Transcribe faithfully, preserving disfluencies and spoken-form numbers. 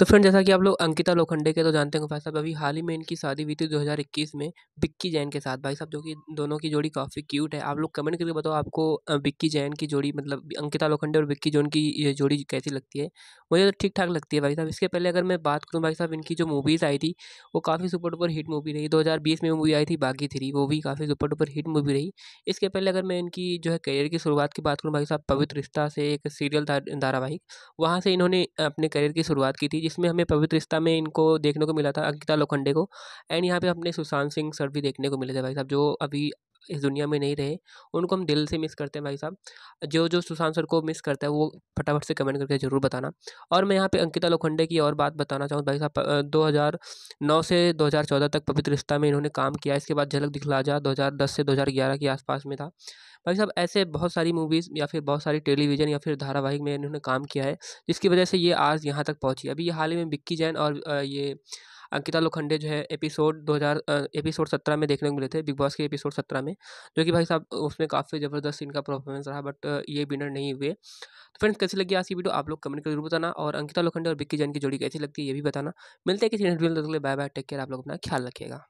तो फ्रेंड, जैसा कि आप लोग अंकिता लोखंडे के तो जानते होंगे भाई साहब, अभी हाल ही में इनकी शादी हुई थी दो हज़ार इक्कीस में विक्की जैन के साथ भाई साहब, जो कि दोनों की जोड़ी काफ़ी क्यूट है। आप लोग कमेंट करके बताओ आपको विक्की जैन की जोड़ी, मतलब अंकिता लोखंडे और विक्की जैन की ये जोड़ी कैसी लगती है। मुझे तो ठीक ठाक लगती है भाई साहब। इसके पहले अगर मैं बात करूँ भाई साहब, इनकी जो मूवीज़ आई थी वो काफ़ी सुपर डुपर हिट मूवी रही। दो हज़ार बीस में मूवी आई थी बागी थ्री, वो भी काफ़ी सुपर डुपर हिट मूवी रही। इसके पहले अगर मैं इनकी जो है करियर की शुरुआत की बात करूँ भाई साहब, पवित्र रिश्ता से एक सीरियल धारावाहिक, वहाँ से इन्होंने अपने करियर की शुरुआत की थी, जिसमें हमें पवित्र रिश्ता में इनको देखने को मिला था अंकिता लोखंडे को। एंड यहाँ पे अपने सुशांत सिंह सर भी देखने को मिले थे भाई साहब, जो अभी इस दुनिया में नहीं रहे। उनको हम दिल से मिस करते हैं भाई साहब। जो जो सुशांत सर को मिस करता है वो फटाफट से कमेंट करके ज़रूर बताना। और मैं यहाँ पे अंकिता लोखंडे की और बात बताना चाहूँ भाई साहब, दो हज़ार नौ से दो हज़ार चौदह तक पवित्र रिश्ता में इन्होंने काम किया। इसके बाद झलक दिखला जा दो हज़ार दस से दो हज़ार ग्यारह के आसपास में था भाई साहब। ऐसे बहुत सारी मूवीज़ या फिर बहुत सारी टेलीविज़न या फिर धारावाहिक में इन्होंने काम किया है, जिसकी वजह से ये आज यहाँ तक पहुँची। अभी हाल ही में विक्की जैन और ये अंकिता लोखंडे जो है एपिसोड दो हज़ार एपिसोड सत्रह में देखने को मिले थे, बिग बॉस के एपिसोड सत्रह में, जो कि भाई साहब उसमें काफ़ी ज़बरदस्त इनका परफॉर्मेंस रहा, बट ये विनर नहीं हुए। तो फ्रेंड्स, कैसी लगी आज की वीडियो आप लोग कमेंट कर जरूर बताना, और अंकिता लोखंडे और विक्की जैन की जोड़ी कैसी लगती है ये भी बताना। मिलते हैं किसी नेक्स्ट वीडियो, तब तक के लिए बाय बाय, टेक केयर, आप लोग अपना ख्याल रखिएगा।